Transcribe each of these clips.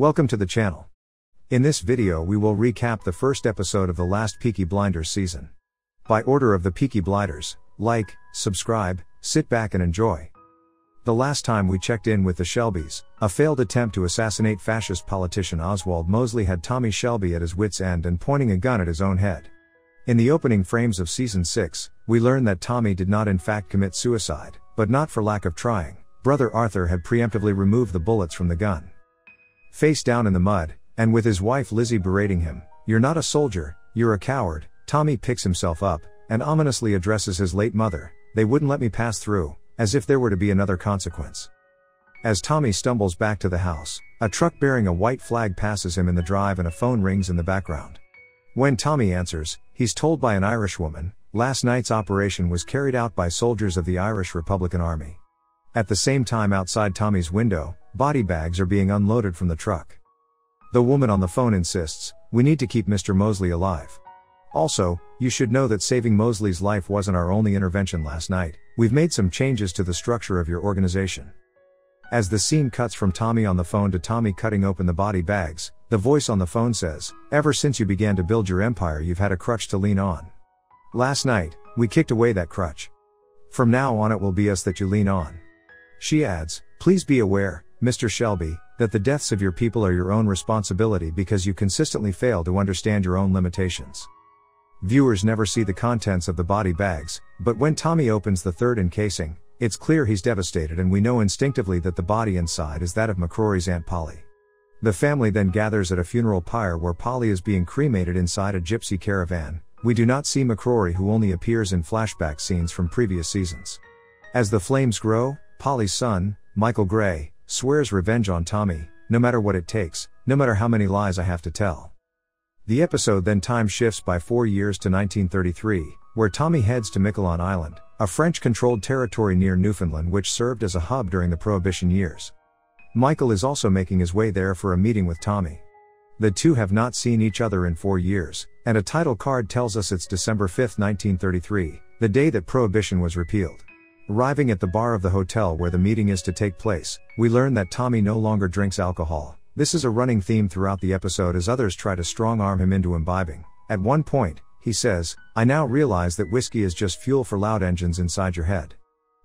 Welcome to the channel. In this video we will recap the first episode of the last Peaky Blinders season. By order of the Peaky Blinders, like, subscribe, sit back and enjoy. The last time we checked in with the Shelbys, a failed attempt to assassinate fascist politician Oswald Mosley had Tommy Shelby at his wit's end and pointing a gun at his own head. In the opening frames of season 6, we learn that Tommy did not in fact commit suicide, but not for lack of trying. Brother Arthur had preemptively removed the bullets from the gun. Face down in the mud, and with his wife Lizzie berating him, "You're not a soldier, you're a coward," Tommy picks himself up, and ominously addresses his late mother, "They wouldn't let me pass through," as if there were to be another consequence. As Tommy stumbles back to the house, a truck bearing a white flag passes him in the drive and a phone rings in the background. When Tommy answers, he's told by an Irish woman, "Last night's operation was carried out by soldiers of the Irish Republican Army." At the same time outside Tommy's window, body bags are being unloaded from the truck. The woman on the phone insists, "We need to keep Mr. Mosley alive. Also, you should know that saving Mosley's life wasn't our only intervention last night. We've made some changes to the structure of your organization." As the scene cuts from Tommy on the phone to Tommy cutting open the body bags, the voice on the phone says, "Ever since you began to build your empire you've had a crutch to lean on. Last night, we kicked away that crutch. From now on it will be us that you lean on." She adds, "Please be aware, Mr. Shelby, that the deaths of your people are your own responsibility because you consistently fail to understand your own limitations." Viewers never see the contents of the body bags, but when Tommy opens the third encasing, it's clear he's devastated and we know instinctively that the body inside is that of McCrory's Aunt Polly. The family then gathers at a funeral pyre where Polly is being cremated inside a gypsy caravan. We do not see McCrory, who only appears in flashback scenes from previous seasons. As the flames grow, Polly's son, Michael Gray, swears revenge on Tommy, "No matter what it takes, no matter how many lies I have to tell." The episode then time shifts by 4 years to 1933, where Tommy heads to Miquelon Island, a French-controlled territory near Newfoundland which served as a hub during the Prohibition years. Michael is also making his way there for a meeting with Tommy. The two have not seen each other in 4 years, and a title card tells us it's December 5, 1933, the day that Prohibition was repealed. Arriving at the bar of the hotel where the meeting is to take place, we learn that Tommy no longer drinks alcohol. This is a running theme throughout the episode as others try to strong-arm him into imbibing. At one point, he says, "I now realize that whiskey is just fuel for loud engines inside your head."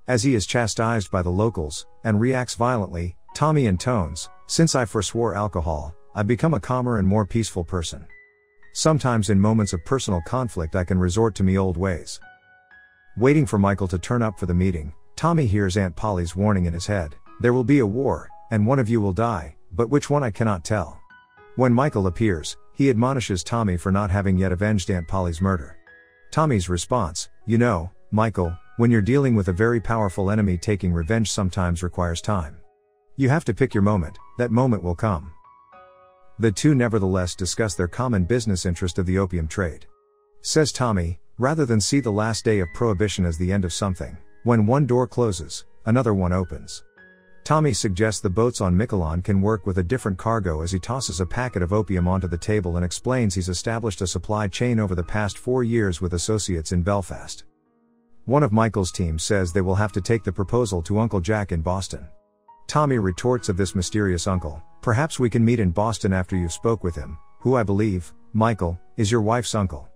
As he is chastised by the locals, and reacts violently, Tommy intones, "Since I forswore alcohol, I've become a calmer and more peaceful person. Sometimes in moments of personal conflict I can resort to me old ways." Waiting for Michael to turn up for the meeting, Tommy hears Aunt Polly's warning in his head, "There will be a war, and one of you will die, but which one I cannot tell." When Michael appears, he admonishes Tommy for not having yet avenged Aunt Polly's murder. Tommy's response, "You know, Michael, when you're dealing with a very powerful enemy, taking revenge sometimes requires time. You have to pick your moment, that moment will come." The two nevertheless discuss their common business interest of the opium trade. Says Tommy, "Rather than see the last day of Prohibition as the end of something, when one door closes, another one opens." Tommy suggests the boats on Miquelon can work with a different cargo as he tosses a packet of opium onto the table and explains he's established a supply chain over the past 4 years with associates in Belfast. One of Michael's team says they will have to take the proposal to Uncle Jack in Boston. Tommy retorts of this mysterious uncle, "Perhaps we can meet in Boston after you've spoke with him, who I believe, Michael, is your wife's uncle."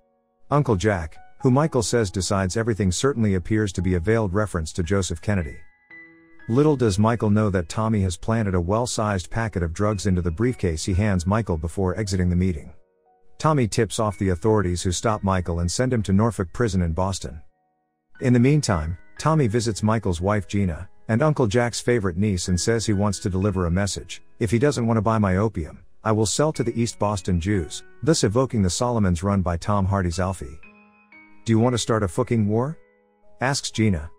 Uncle Jack, who Michael says decides everything, certainly appears to be a veiled reference to Joseph Kennedy. Little does Michael know that Tommy has planted a well-sized packet of drugs into the briefcase he hands Michael before exiting the meeting. Tommy tips off the authorities, who stop Michael and send him to Norfolk Prison in Boston. In the meantime, Tommy visits Michael's wife Gina, and Uncle Jack's favorite niece, and says he wants to deliver a message. "If he doesn't want to buy my opium, I will sell to the East Boston Jews," thus evoking the Solomons run by Tom Hardy's Alfie. "Do you want to start a fucking war?" asks Gina.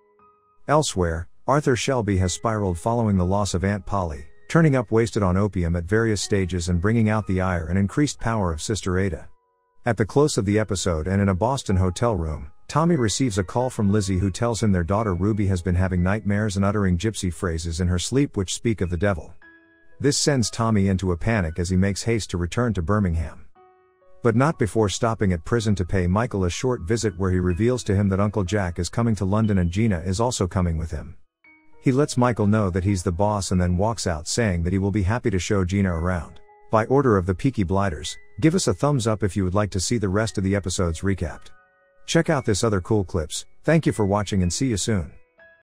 Elsewhere, Arthur Shelby has spiraled following the loss of Aunt Polly, turning up wasted on opium at various stages and bringing out the ire and increased power of Sister Ada. At the close of the episode and in a Boston hotel room, Tommy receives a call from Lizzie, who tells him their daughter Ruby has been having nightmares and uttering gypsy phrases in her sleep which speak of the devil. This sends Tommy into a panic as he makes haste to return to Birmingham. But not before stopping at prison to pay Michael a short visit, where he reveals to him that Uncle Jack is coming to London and Gina is also coming with him. He lets Michael know that he's the boss and then walks out, saying that he will be happy to show Gina around. by order of the Peaky Blinders, give us a thumbs up if you would like to see the rest of the episodes recapped. Check out this other cool clips. Thank you for watching and see you soon.